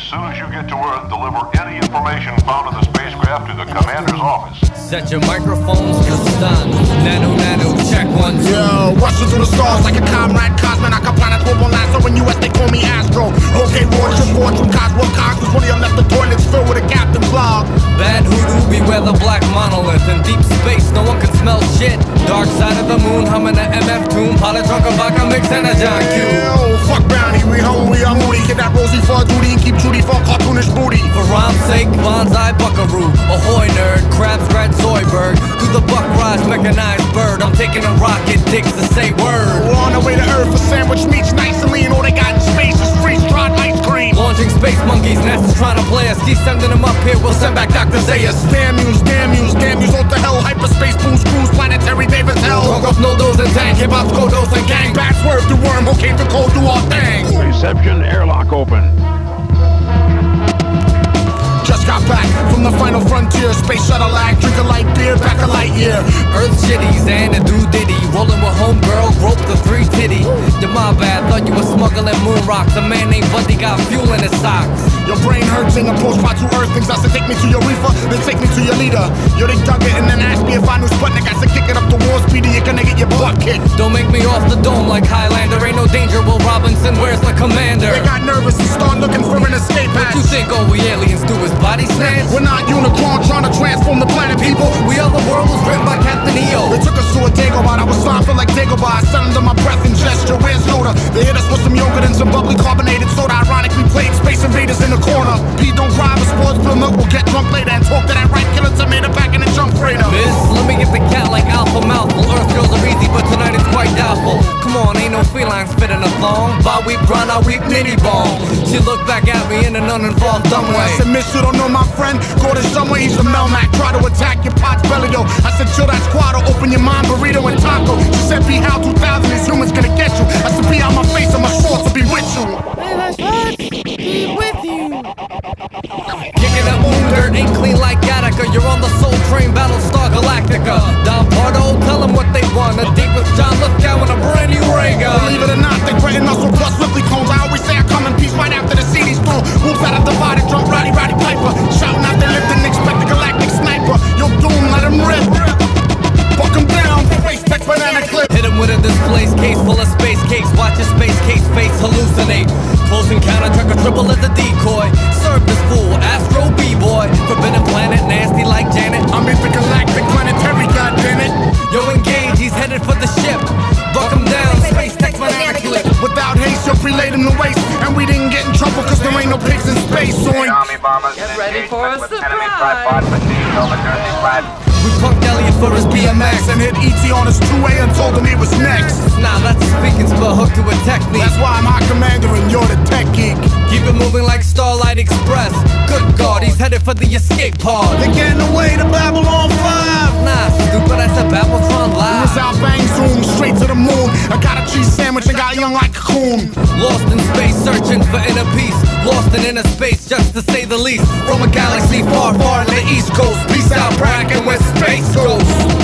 As soon as you get to Earth, deliver any information found in the spacecraft to the commander's office. Set your microphones to stun. Nano, check 1, 2. Yo, rushing through the stars like a comrade Cosman. I can plan a global line, so in US they call me Astro. Okay, Fortune, Fortune, Cosmo, Cosmos. One of them left the toilets filled with a Captain Blog. Bad hoodoo, beware the black monolith. In deep space, no one can smell shit. Dark side of the moon, humming an MF tune. Pilot, drunk, a vodka, mix, and a John Q. Yo, fuck brownie, we home, we are moody. Get that Rosie for a duty, keep Judy for a cartoonish booty. For rhyme's sake, bonsai, buckaroo. Ahoy, nerd, crab, scratch, Zoidberg. Through the buck rise, mechanized bird. I'm taking a rocket, dicks to say word. We're on the way to Earth for sandwich meats, nice and lean. All they got in space is freeze-dried ice cream. Launching space monkeys, NASA's trying to play us. Keep sending them up here, we'll send back Dr. Zayas. Damn yous, what the hell? Hyperspace, booze, cruise, planetary, Davis, hell. Talk off, no dose and tank, hip-hop's, kodos, and gang. Bats, swerve, the worm, okay, the cold, do our thing. Reception, airlock open. Just got back from the final frontier. Space shuttle lag, drink a light beer, back a light year. Earth shitties and a doo-ditty. Rolling with homegirl, rope the three titty. You're my bad, thought you were smuggling moon rocks. A man named Buddy got fuel in his socks. Your brain hurts in a post-pot to Earth. Things I said, take me to your reefer, then take me to your leader. Yo, they dug it and then asked me if I knew Sputnik. I said, kick it up the wall, Speedy, you're gonna get your butt kicked. Don't make me off the dome like Highlander. Ain't no danger, Will Robinson, where's the commander? They got nervous and start looking for an escape hatch. What you think all we aliens do is body snatch? We're not unicorn trying to transform the planet, people. We are the world was written by Captain Eo. They took us to a Dagobah, I was fine, feel like Dagobah. I sent them to my breath and gesture, where's Yoda? They hit us with some yogurt and some bubbly carbonated soda. Ironically played Space Invaders in the corner. P don't drive a sports bill milk, we'll get drunk later and talk to that right killer tomato back in the junk freighter. Miss, let me get the cat like alpha mouthful. Earth girls are easy, but tonight it's quite doubtful. Come on, ain't no felines fit in a thong. By we brown, I weep nitty ball. She looked back at me in an uninvolved dumb way. I said, miss, you don't know my friend. Go to somewhere, he's a Melmac. Try to attack your pot's belly, yo. I said, chill that squad or open your mind, burrito and taco. She said, be how 2000 is humans gonna get you. I said, be out my face and my shorts to be with you. May my shorts be with you. Kicking up moon dirt ain't clean like Attica. You're on the Soul Train, Battlestar Galactica. Don Pardo, tell them what they want. A date with John Lithgow and a brand new ray gun. Believe it or not, they threaten us with plus Ripley cones. I always say I come in peace right after the CD's thrown. Wolves out of the body, drunk Roddy Piper. Shouting out they lived and expect the galactic sniper. Yo, doom, let him rip. Fuck him down, face tech banana clip. Hit him with a displaced case full of space cakes. Watch his space case face hallucinate. Close encounter, track a triple as a decoy. Serve this fool, Astro B-boy. Forbidden planet, nasty like Janet. I'm in the galactic planetary, goddammit. Yo, engage, he's headed for the ship. Buck him down, space tech banana clip. Without haste, you'll relate him to waste. And we didn't get in trouble cause there ain't no pigs in space. Get ready for a surprise. We punked Elliot for his BMX and hit ET on his 2A and told him he was next. Nah, that's a speaking spell hook to a technique. That's why I'm our commander and you're the tech geek. Keep it moving like Starlight Express. Good God, he's headed for the escape pod. They're getting away to Babylon 5. Nah, stupid, I said Babylon 5. We was out bang zoom straight to the moon. I got a cheese sandwich and got young like a coon. Lost in space, searching for inner peace. Lost in inner space, just to say the least. From a galaxy far, far in the East Coast. Peace out, bracken with space ghosts.